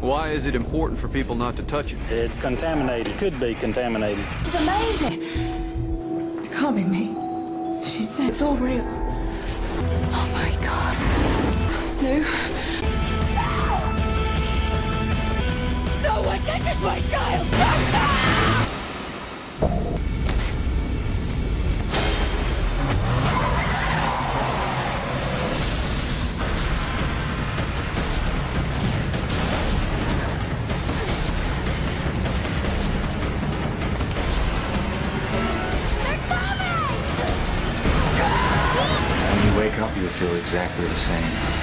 Why is it important for people not to touch it? It's contaminated. Could be contaminated. It's amazing. It can't be me. She's dead. It's all real. Oh, my God. No. No one touches my child. When you wake up, you'll feel exactly the same.